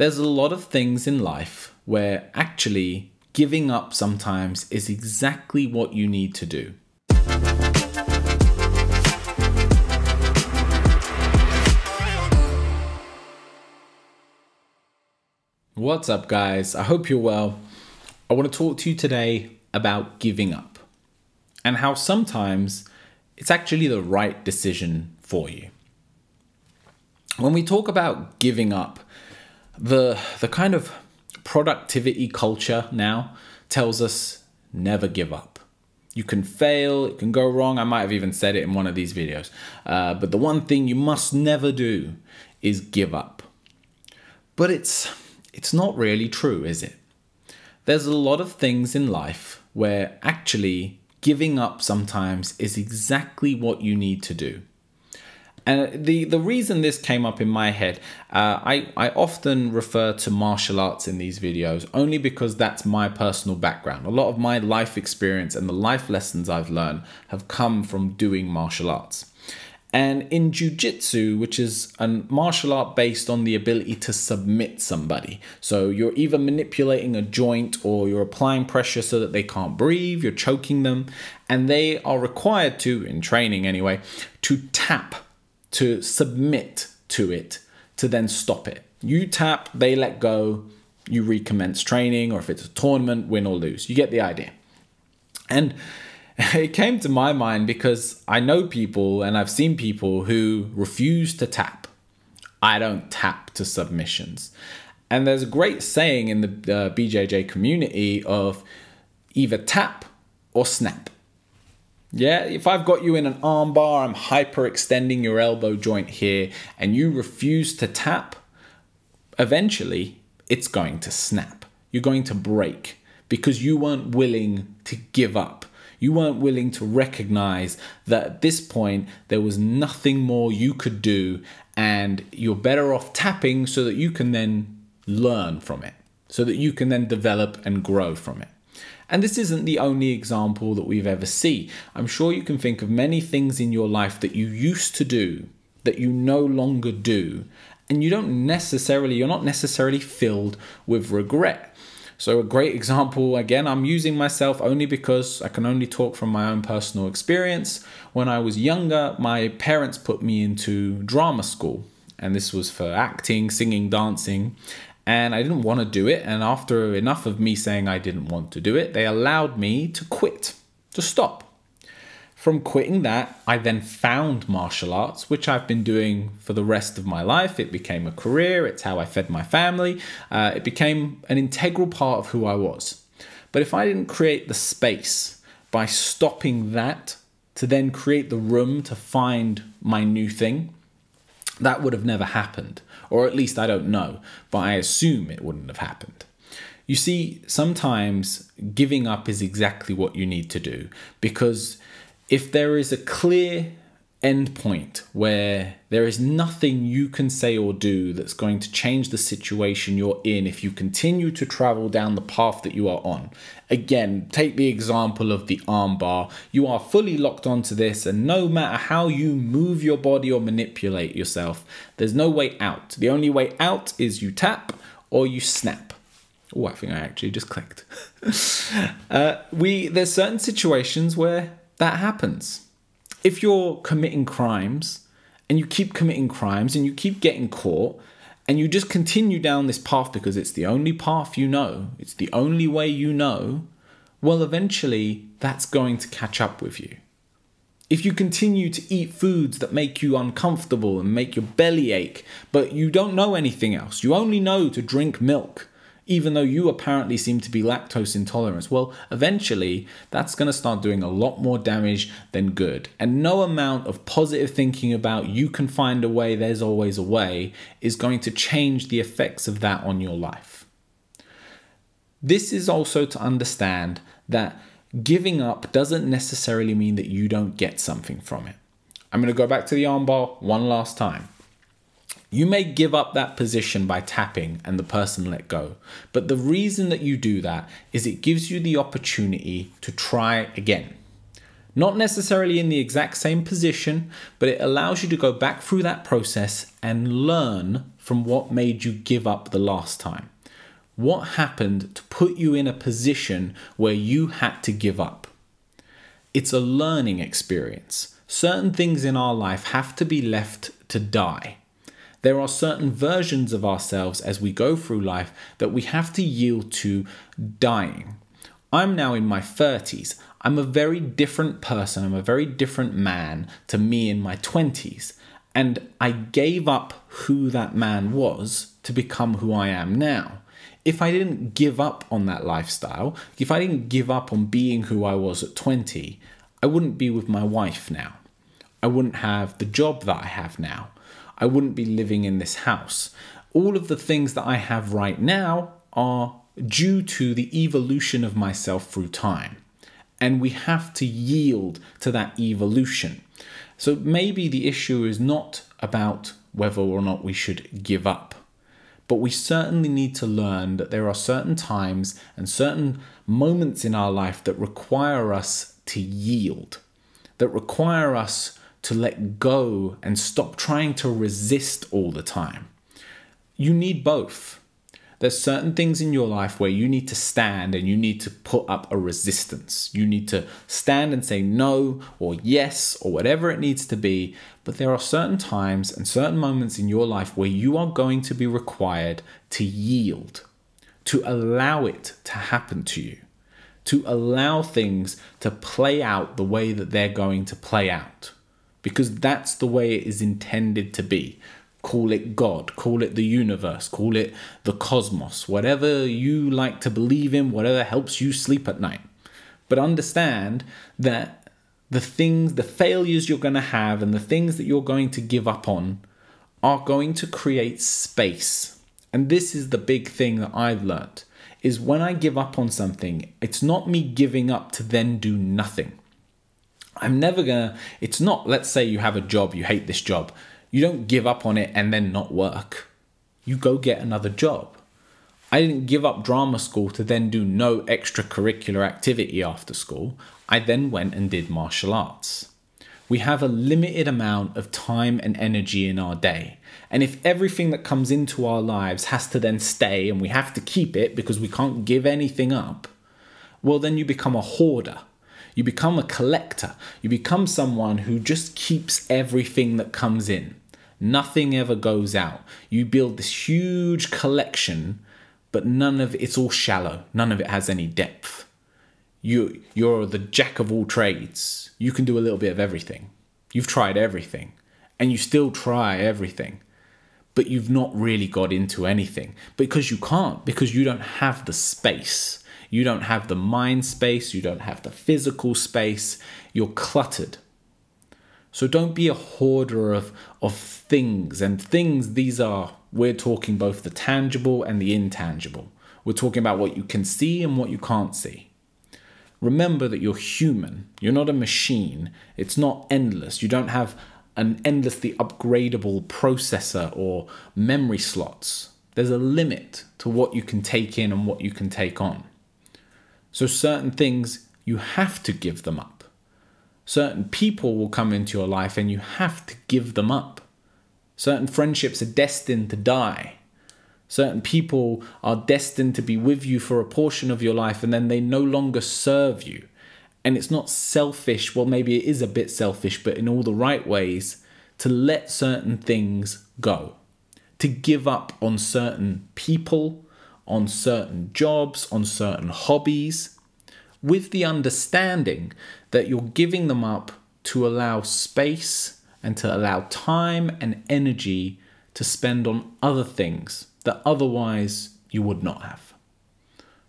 There's a lot of things in life where actually giving up sometimes is exactly what you need to do. What's up, guys? I hope you're well. I want to talk to you today about giving up and how sometimes it's actually the right decision for you. When we talk about giving up, the kind of productivity culture now tells us never give up. You can fail, it can go wrong. I might have even said it in one of these videos. But the one thing you must never do is give up. But it's not really true, is it? There's a lot of things in life where actually giving up sometimes is exactly what you need to do. And the reason this came up in my head, I often refer to martial arts in these videos only because that's my personal background. A lot of my life experience and the life lessons I've learned have come from doing martial arts. And in jiu-jitsu, which is a martial art based on the ability to submit somebody. So you're either manipulating a joint or you're applying pressure so that they can't breathe, you're choking them. And they are required to, in training anyway, to tap, to submit to it, to then stop it. You tap, they let go, you recommence training, or if it's a tournament, win or lose. You get the idea. And it came to my mind because I know people and I've seen people who refuse to tap. I don't tap to submissions. And there's a great saying in the BJJ community of either tap or snap. Yeah, if I've got you in an arm bar, I'm hyperextending your elbow joint here, and you refuse to tap, eventually it's going to snap. You're going to break because you weren't willing to give up. You weren't willing to recognize that at this point there was nothing more you could do, and you're better off tapping so that you can then learn from it, so that you can then develop and grow from it. And this isn't the only example that we've ever seen. I'm sure you can think of many things in your life that you used to do that you no longer do, and you don't necessarily, you're not necessarily filled with regret. So a great example, again, I'm using myself only because I can only talk from my own personal experience. When I was younger, my parents put me into drama school, and this was for acting, singing, dancing. And I didn't want to do it. And after enough of me saying I didn't want to do it, they allowed me to quit, to stop. From quitting that, I then found martial arts, which I've been doing for the rest of my life. It became a career. It's how I fed my family. It became an integral part of who I was. But if I didn't create the space by stopping that to then create the room to find my new thing, that would have never happened, or at least I don't know, but I assume it wouldn't have happened. You see, sometimes giving up is exactly what you need to do, because if there is a clear end point where there is nothing you can say or do that's going to change the situation you're in if you continue to travel down the path that you are on. Again, take the example of the armbar. You are fully locked onto this, and no matter how you move your body or manipulate yourself, there's no way out. The only way out is you tap or you snap. Oh, I think I actually just clicked. There's certain situations where that happens. If you're committing crimes and you keep committing crimes and you keep getting caught and you just continue down this path because it's the only path you know, it's the only way you know, well, eventually that's going to catch up with you. If you continue to eat foods that make you uncomfortable and make your belly ache, but you don't know anything else, you only know to drink milk, even though you apparently seem to be lactose intolerant, well, eventually that's going to start doing a lot more damage than good. And no amount of positive thinking about you can find a way, there's always a way, is going to change the effects of that on your life. This is also to understand that giving up doesn't necessarily mean that you don't get something from it. I'm going to go back to the armbar one last time. You may give up that position by tapping and the person let go. But the reason that you do that is it gives you the opportunity to try again. Not necessarily in the exact same position, but it allows you to go back through that process and learn from what made you give up the last time. What happened to put you in a position where you had to give up? It's a learning experience. Certain things in our life have to be left to die. There are certain versions of ourselves as we go through life that we have to yield to dying. I'm now in my 30s. I'm a very different person. I'm a very different man to me in my 20s. And I gave up who that man was to become who I am now. If I didn't give up on that lifestyle, if I didn't give up on being who I was at 20, I wouldn't be with my wife now. I wouldn't have the job that I have now. I wouldn't be living in this house. All of the things that I have right now are due to the evolution of myself through time. And we have to yield to that evolution. So maybe the issue is not about whether or not we should give up, but we certainly need to learn that there are certain times and certain moments in our life that require us to yield, that require us to let go and stop trying to resist all the time. You need both. There's certain things in your life where you need to stand and you need to put up a resistance. You need to stand and say no or yes or whatever it needs to be. But there are certain times and certain moments in your life where you are going to be required to yield, to allow it to happen to you, to allow things to play out the way that they're going to play out, because that's the way it is intended to be. Call it God, call it the universe, call it the cosmos, whatever you like to believe in, whatever helps you sleep at night. But understand that the things, the failures you're going to have and the things that you're going to give up on are going to create space. And this is the big thing that I've learned, is when I give up on something, it's not me giving up to then do nothing. I'm never going to, it's not, let's say you have a job, you hate this job. You don't give up on it and then not work. You go get another job. I didn't give up drama school to then do no extracurricular activity after school. I then went and did martial arts. We have a limited amount of time and energy in our day. And if everything that comes into our lives has to then stay and we have to keep it because we can't give anything up, well, then you become a hoarder. You become a collector. You become someone who just keeps everything that comes in. Nothing ever goes out. You build this huge collection, but none of it's all shallow. None of it has any depth. You're the jack of all trades. You can do a little bit of everything. You've tried everything, and you still try everything, but you've not really got into anything because you can't, because you don't have the space. You don't have the mind space. You don't have the physical space. You're cluttered. So don't be a hoarder of things. And things, these are, we're talking both the tangible and the intangible. We're talking about what you can see and what you can't see. Remember that you're human. You're not a machine. It's not endless. You don't have an endlessly upgradable processor or memory slots. There's a limit to what you can take in and what you can take on. So certain things, you have to give them up. Certain people will come into your life and you have to give them up. Certain friendships are destined to die. Certain people are destined to be with you for a portion of your life and then they no longer serve you. And it's not selfish, well, maybe it is a bit selfish, but in all the right ways, to let certain things go. To give up on certain people, on certain jobs, on certain hobbies, with the understanding that you're giving them up to allow space and to allow time and energy to spend on other things that otherwise you would not have.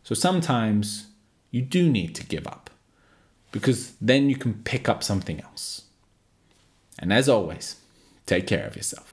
So sometimes you do need to give up because then you can pick up something else. And as always, take care of yourself.